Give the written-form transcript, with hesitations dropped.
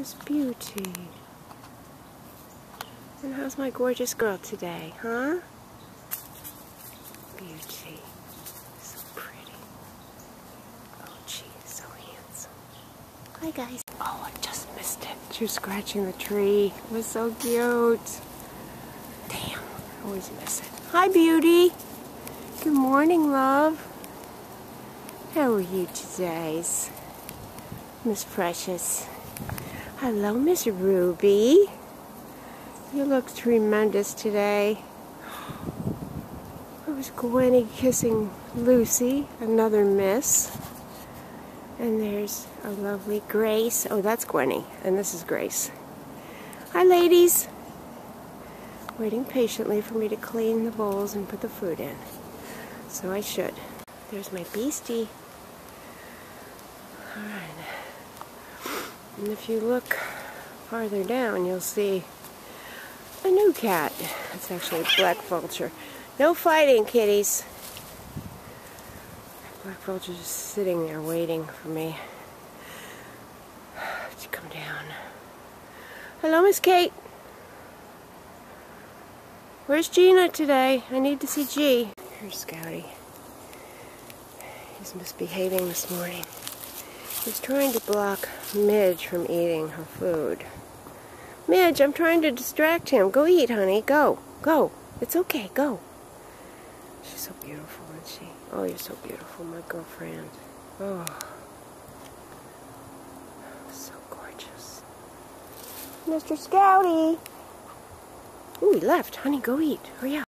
This beauty. And how's my gorgeous girl today, huh? Beauty. So pretty. Oh, gee, so handsome. Hi, guys. Oh, I just missed it. She was scratching the tree. It was so cute. Damn, I always miss it. Hi, beauty. Good morning, love. How are you today, Miss Precious? Hello, Miss Ruby. You look tremendous today. It was Gwenny kissing Lucy, another miss. And there's a lovely Grace. Oh, that's Gwenny, and this is Grace. Hi, ladies. Waiting patiently for me to clean the bowls and put the food in. So I should. There's my beastie. All right. And if you look farther down, you'll see a new cat. It's actually a black vulture. No fighting, kitties. Black vulture's just sitting there waiting for me to come down. Hello, Miss Kate. Where's Gina today? I need to see G. Here's Scouty. He's misbehaving this morning. He's trying to block Midge from eating her food. Midge, I'm trying to distract him. Go eat, honey. Go. Go. It's okay. Go. She's so beautiful, isn't she? Oh, you're so beautiful, my girlfriend. Oh. So gorgeous. Mr. Scouty. Ooh, he left. Honey, go eat. Hurry up.